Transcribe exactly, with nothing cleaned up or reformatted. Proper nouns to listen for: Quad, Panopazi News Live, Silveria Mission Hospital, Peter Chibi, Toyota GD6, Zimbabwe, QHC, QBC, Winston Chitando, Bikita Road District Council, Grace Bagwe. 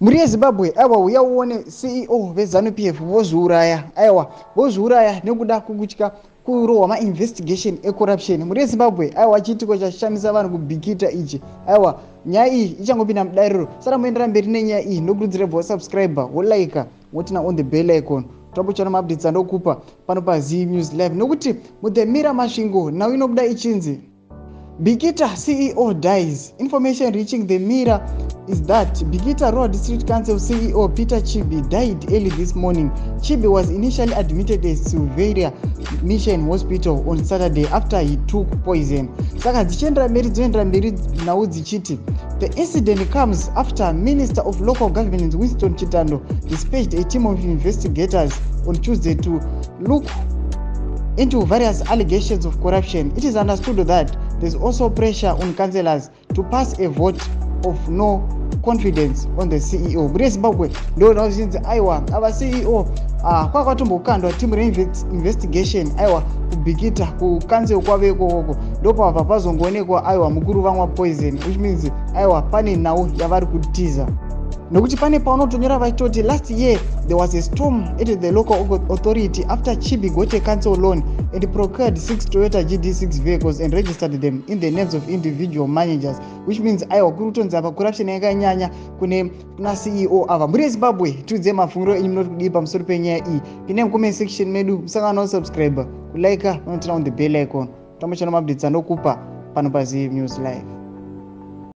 Muri Zimbabwe, ewa uyaone C E O bezanu P F bozuraya, ewa bozuraya nekuda kuguchika kurowa ma investigation e corruption. Muri Zimbabwe, ewa chituko cha shamiza vanhu kubikita ichi, ewa nya iyi ichangopinda mudairiro. Sara muendera mberi nenya iyi nokurudzira vo subscriber, wo like, wotina on the bell icon. Tabuchana updates anokupa Panopazi News Live nokuti mudemira mashingo na inokuda ichinzi. Bikita C E O dies. Information reaching the Mirror is that Bikita Road District Council C E O Peter Chibi died early this morning. Chibi was initially admitted at Silveria Mission Hospital on Saturday after he took poison. The incident comes after Minister of Local Government Winston Chitando dispatched a team of investigators on Tuesday to look into various allegations of corruption. It is understood that there's also pressure on councillors to pass a vote of no confidence on the C E O. Grace Bagwe, don't know since Iowa, our C E O, uh, kwa kwa tumbo kando, team investigation, Iowa, kubikita, kukanze ukwawe koko, dopa wapapazo ngone kwa Iowa, muguru wangwa poison, which means Iowa, pani nao, yavari kutiza. Nogutipane pauno tunyora vaitoti, last year, there was a storm at the local authority after Chibi got a council loan and procured six Toyota G D six vehicles and registered them in the names of individual managers, which means Iowa Kurutons have a corruption and nyanya kune na C E O ava. Muri Zimbabwe, tu zema fungro in not kudipa msoripe nye i. Kinem comment section medu, msanga no subscriber. Kulaika, nontila on the bell icon. Tamasha no updates and okupa Panopazi News Live.